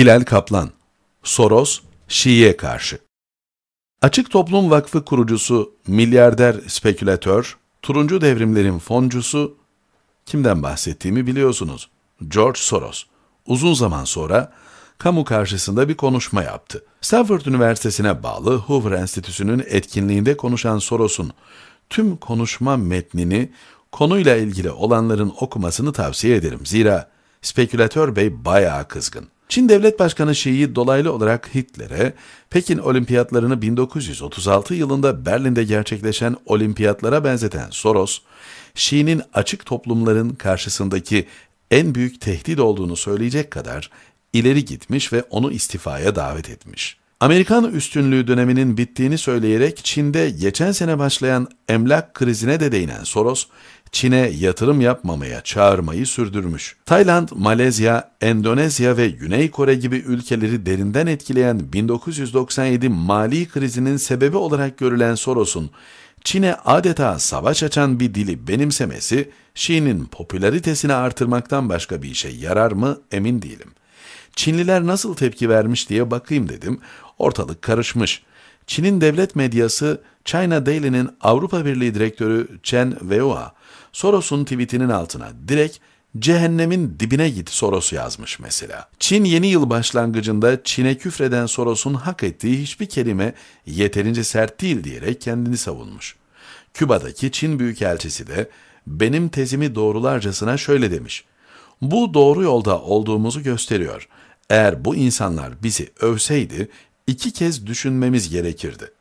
Hilal Kaplan, Soros, Şi'ye karşı. Açık Toplum Vakfı kurucusu, milyarder spekülatör, turuncu devrimlerin foncusu, kimden bahsettiğimi biliyorsunuz, George Soros, uzun zaman sonra kamu karşısında bir konuşma yaptı. Stanford Üniversitesi'ne bağlı Hoover Enstitüsü'nün etkinliğinde konuşan Soros'un tüm konuşma metnini konuyla ilgili olanların okumasını tavsiye ederim. Zira spekülatör bey bayağı kızgın. Çin Devlet Başkanı Şi'yi dolaylı olarak Hitler'e, Pekin Olimpiyatlarını 1936 yılında Berlin'de gerçekleşen olimpiyatlara benzeten Soros, Şi'nin açık toplumların karşısındaki en büyük tehdit olduğunu söyleyecek kadar ileri gitmiş ve onu istifaya davet etmiş. Amerikan üstünlüğü döneminin bittiğini söyleyerek Çin'de geçen sene başlayan emlak krizine de değinen Soros, Çin'e yatırım yapmamaya çağırmayı sürdürmüş. Tayland, Malezya, Endonezya ve Güney Kore gibi ülkeleri derinden etkileyen 1997 mali krizinin sebebi olarak görülen Soros'un, Çin'e adeta savaş açan bir dili benimsemesi, Şi'nin popülaritesini artırmaktan başka bir işe yarar mı emin değilim. Çinliler nasıl tepki vermiş diye bakayım dedim, ortalık karışmış. Çin'in devlet medyası China Daily'nin Avrupa Birliği direktörü Chen Weihua, Soros'un tweetinin altına direkt "Cehennemin dibine git Soros" yazmış mesela. Çin yeni yıl başlangıcında Çin'e küfreden Soros'un hak ettiği hiçbir kelime yeterince sert değil diyerek kendini savunmuş. Küba'daki Çin Büyükelçisi de benim tezimi doğrularcasına şöyle demiş: "Bu doğru yolda olduğumuzu gösteriyor. Eğer bu insanlar bizi övseydi, 2 kez düşünmemiz gerekirdi."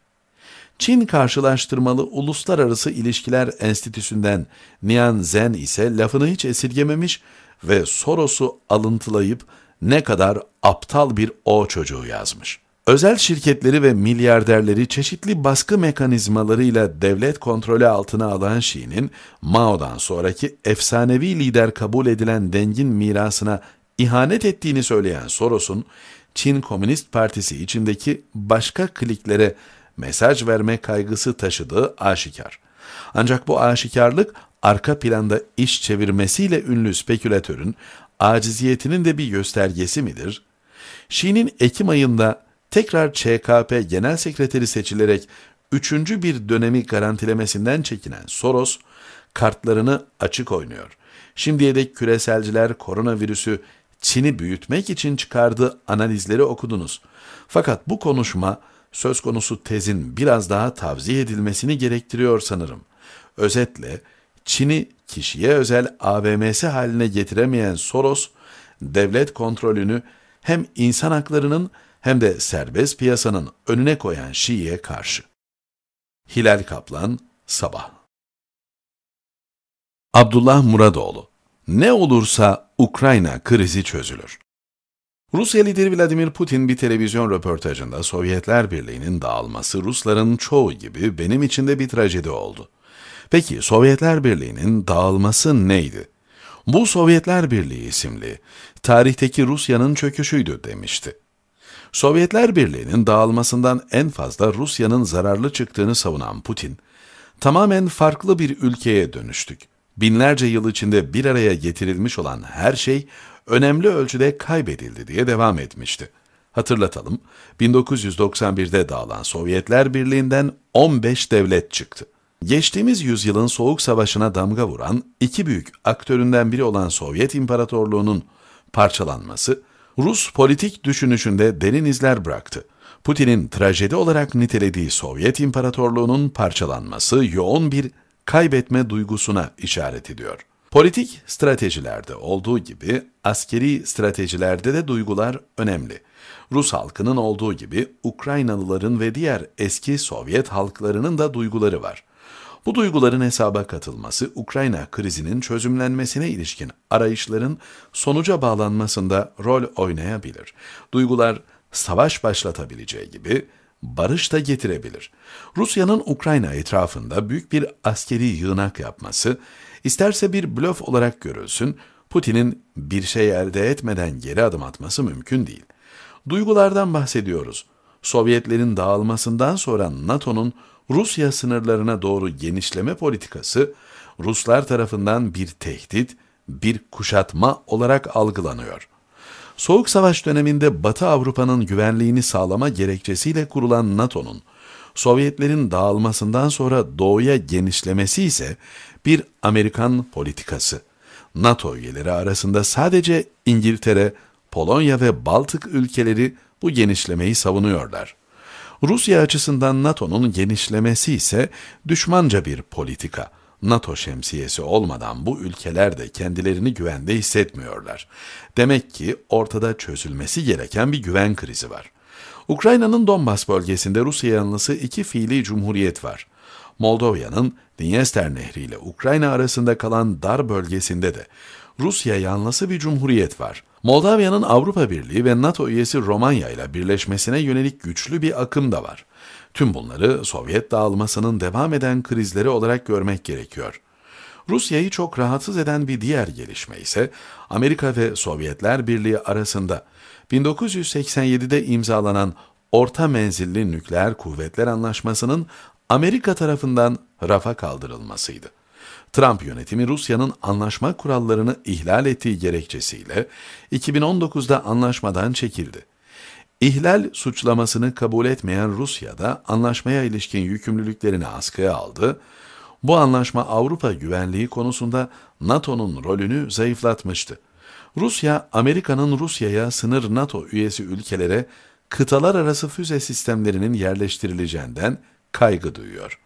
Çin Karşılaştırmalı Uluslararası İlişkiler Enstitüsü'nden Nian Zhen ise lafını hiç esirgememiş ve Soros'u alıntılayıp "ne kadar aptal bir o çocuğu" yazmış. Özel şirketleri ve milyarderleri çeşitli baskı mekanizmalarıyla devlet kontrolü altına alan Şi'nin, Mao'dan sonraki efsanevi lider kabul edilen dengin mirasına ihanet ettiğini söyleyen Soros'un, Çin Komünist Partisi içindeki başka kliklere mesaj verme kaygısı taşıdığı aşikar. Ancak bu aşikarlık, arka planda iş çevirmesiyle ünlü spekülatörün aciziyetinin de bir göstergesi midir? Şi'nin Ekim ayında tekrar ÇKP Genel Sekreteri seçilerek 3. bir dönemi garantilemesinden çekinen Soros, kartlarını açık oynuyor. Şimdiye dek küreselciler koronavirüsü Çin'i büyütmek için çıkardığı analizleri okudunuz. Fakat bu konuşma, söz konusu tezin biraz daha tavsiye edilmesini gerektiriyor sanırım. Özetle, Çin'i kişiye özel AVM'si haline getiremeyen Soros, devlet kontrolünü hem insan haklarının hem de serbest piyasanın önüne koyan Şi'ye karşı. Hilal Kaplan, Sabah. Abdullah Muradoğlu, ne olursa Ukrayna krizi çözülür. Rusya lideri Vladimir Putin bir televizyon röportajında Sovyetler Birliği'nin dağılması Rusların çoğu gibi benim için de bir trajedi oldu. Peki Sovyetler Birliği'nin dağılması neydi? Bu Sovyetler Birliği isimli tarihteki Rusya'nın çöküşüydü demişti. Sovyetler Birliği'nin dağılmasından en fazla Rusya'nın zararlı çıktığını savunan Putin, tamamen farklı bir ülkeye dönüştük. Binlerce yıl içinde bir araya getirilmiş olan her şey önemli ölçüde kaybedildi diye devam etmişti. Hatırlatalım, 1991'de dağılan Sovyetler Birliği'nden 15 devlet çıktı. Geçtiğimiz yüzyılın soğuk savaşına damga vuran iki büyük aktöründen biri olan Sovyet İmparatorluğu'nun parçalanması, Rus politik düşünüşünde derin izler bıraktı. Putin'in trajedi olarak nitelediği Sovyet İmparatorluğu'nun parçalanması yoğun bir kaybetme duygusuna işaret ediyor. Politik stratejilerde olduğu gibi askeri stratejilerde de duygular önemli. Rus halkının olduğu gibi Ukraynalıların ve diğer eski Sovyet halklarının da duyguları var. Bu duyguların hesaba katılması Ukrayna krizinin çözümlenmesine ilişkin arayışların sonuca bağlanmasında rol oynayabilir. Duygular savaş başlatabileceği gibi barış da getirebilir. Rusya'nın Ukrayna etrafında büyük bir askeri yığınak yapması, isterse bir blöf olarak görülsün, Putin'in bir şey elde etmeden geri adım atması mümkün değil. Duygulardan bahsediyoruz. Sovyetlerin dağılmasından sonra NATO'nun Rusya sınırlarına doğru genişleme politikası, Ruslar tarafından bir tehdit, bir kuşatma olarak algılanıyor. Soğuk Savaş döneminde Batı Avrupa'nın güvenliğini sağlama gerekçesiyle kurulan NATO'nun, Sovyetlerin dağılmasından sonra doğuya genişlemesi ise bir Amerikan politikası. NATO üyeleri arasında sadece İngiltere, Polonya ve Baltık ülkeleri bu genişlemeyi savunuyorlar. Rusya açısından NATO'nun genişlemesi ise düşmanca bir politika. NATO şemsiyesi olmadan bu ülkeler de kendilerini güvende hissetmiyorlar. Demek ki ortada çözülmesi gereken bir güven krizi var. Ukrayna'nın Donbas bölgesinde Rusya yanlısı iki fiili cumhuriyet var. Moldova'nın Dinyester Nehri ile Ukrayna arasında kalan dar bölgesinde de Rusya yanlısı bir cumhuriyet var. Moldova'nın Avrupa Birliği ve NATO üyesi Romanya ile birleşmesine yönelik güçlü bir akım da var. Tüm bunları Sovyet dağılmasının devam eden krizleri olarak görmek gerekiyor. Rusya'yı çok rahatsız eden bir diğer gelişme ise Amerika ve Sovyetler Birliği arasında 1987'de imzalanan Orta Menzilli Nükleer Kuvvetler Anlaşması'nın Amerika tarafından rafa kaldırılmasıydı. Trump yönetimi Rusya'nın anlaşma kurallarını ihlal ettiği gerekçesiyle 2019'da anlaşmadan çekildi. İhlal suçlamasını kabul etmeyen Rusya da anlaşmaya ilişkin yükümlülüklerini askıya aldı. Bu anlaşma Avrupa güvenliği konusunda NATO'nun rolünü zayıflatmıştı. Rusya, Amerika'nın Rusya'ya sınır NATO üyesi ülkelere kıtalar arası füze sistemlerinin yerleştirileceğinden kaygı duyuyor.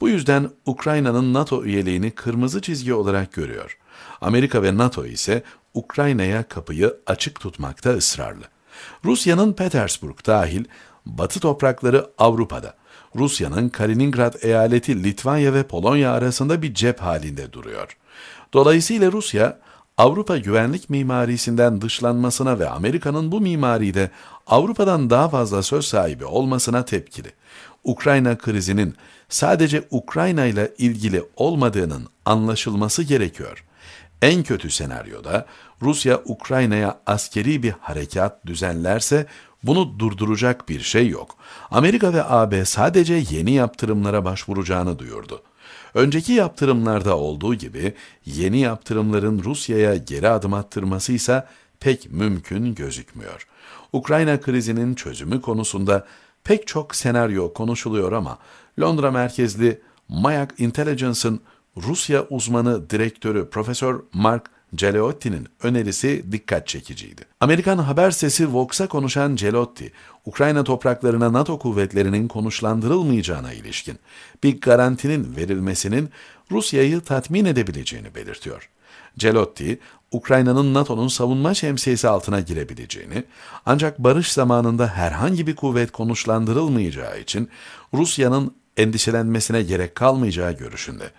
Bu yüzden Ukrayna'nın NATO üyeliğini kırmızı çizgi olarak görüyor. Amerika ve NATO ise Ukrayna'ya kapıyı açık tutmakta ısrarlı. Rusya'nın Petersburg dahil Batı toprakları Avrupa'da, Rusya'nın Kaliningrad eyaleti Litvanya ve Polonya arasında bir cep halinde duruyor. Dolayısıyla Rusya, Avrupa güvenlik mimarisinden dışlanmasına ve Amerika'nın bu mimaride Avrupa'dan daha fazla söz sahibi olmasına tepkili. Ukrayna krizinin sadece Ukrayna ile ilgili olmadığının anlaşılması gerekiyor. En kötü senaryoda Rusya Ukrayna'ya askeri bir harekat düzenlerse bunu durduracak bir şey yok. Amerika ve AB sadece yeni yaptırımlara başvuracağını duyurdu. Önceki yaptırımlarda olduğu gibi yeni yaptırımların Rusya'ya geri adım attırması ise pek mümkün gözükmüyor. Ukrayna krizinin çözümü konusunda pek çok senaryo konuşuluyor ama Londra merkezli Mayak Intelligence'ın Rusya uzmanı direktörü Profesör Mark Gelotti'nin önerisi dikkat çekiciydi. Amerikan haber sitesi Vox'a konuşan Gelotti, Ukrayna topraklarına NATO kuvvetlerinin konuşlandırılmayacağına ilişkin bir garantinin verilmesinin Rusya'yı tatmin edebileceğini belirtiyor. Gelotti, Ukrayna'nın NATO'nun savunma şemsiyesi altına girebileceğini, ancak barış zamanında herhangi bir kuvvet konuşlandırılmayacağı için Rusya'nın endişelenmesine gerek kalmayacağı görüşünde.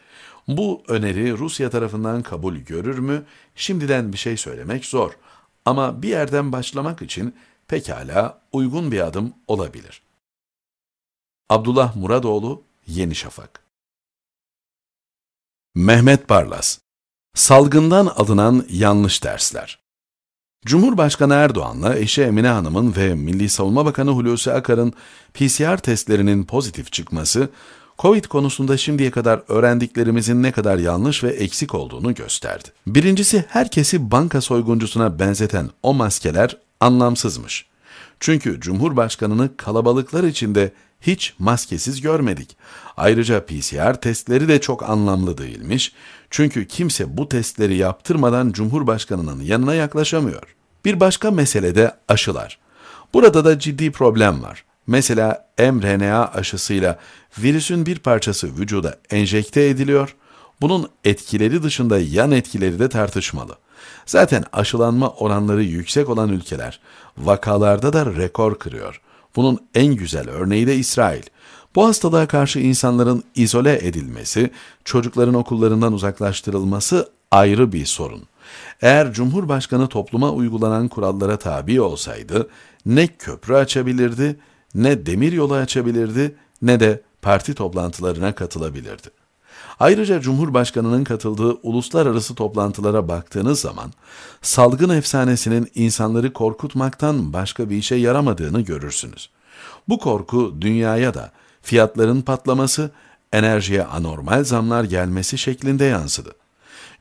Bu öneri Rusya tarafından kabul görür mü? Şimdiden bir şey söylemek zor ama bir yerden başlamak için pekala uygun bir adım olabilir. Abdullah Muradoğlu, Yeni Şafak. Mehmet Barlas, salgından alınan yanlış dersler. Cumhurbaşkanı Erdoğan'la eşi Emine Hanım'ın ve Milli Savunma Bakanı Hulusi Akar'ın PCR testlerinin pozitif çıkması, Covid konusunda şimdiye kadar öğrendiklerimizin ne kadar yanlış ve eksik olduğunu gösterdi. Birincisi, herkesi banka soyguncusuna benzeten o maskeler anlamsızmış. Çünkü Cumhurbaşkanı'nı kalabalıklar içinde hiç maskesiz görmedik. Ayrıca PCR testleri de çok anlamlı değilmiş. Çünkü kimse bu testleri yaptırmadan Cumhurbaşkanı'nın yanına yaklaşamıyor. Bir başka mesele de aşılar. Burada da ciddi problem var. Mesela mRNA aşısıyla virüsün bir parçası vücuda enjekte ediliyor. Bunun etkileri dışında yan etkileri de tartışmalı. Zaten aşılanma oranları yüksek olan ülkeler vakalarda da rekor kırıyor. Bunun en güzel örneği de İsrail. Bu hastalığa karşı insanların izole edilmesi, çocukların okullarından uzaklaştırılması ayrı bir sorun. Eğer Cumhurbaşkanı topluma uygulanan kurallara tabi olsaydı, ne köprü açabilirdi, ne demir yolu açabilirdi, ne de parti toplantılarına katılabilirdi. Ayrıca Cumhurbaşkanı'nın katıldığı uluslararası toplantılara baktığınız zaman, salgın efsanesinin insanları korkutmaktan başka bir işe yaramadığını görürsünüz. Bu korku dünyaya da fiyatların patlaması, enerjiye anormal zamlar gelmesi şeklinde yansıdı.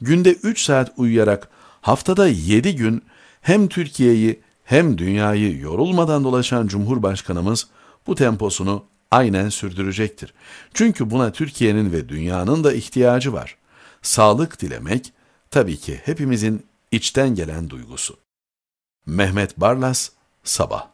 Günde 3 saat uyuyarak haftada 7 gün hem Türkiye'yi hem dünyayı yorulmadan dolaşan Cumhurbaşkanımız bu temposunu aynen sürdürecektir. Çünkü buna Türkiye'nin ve dünyanın da ihtiyacı var. Sağlık dilemek tabii ki hepimizin içten gelen duygusu. Mehmet Barlas, Sabah.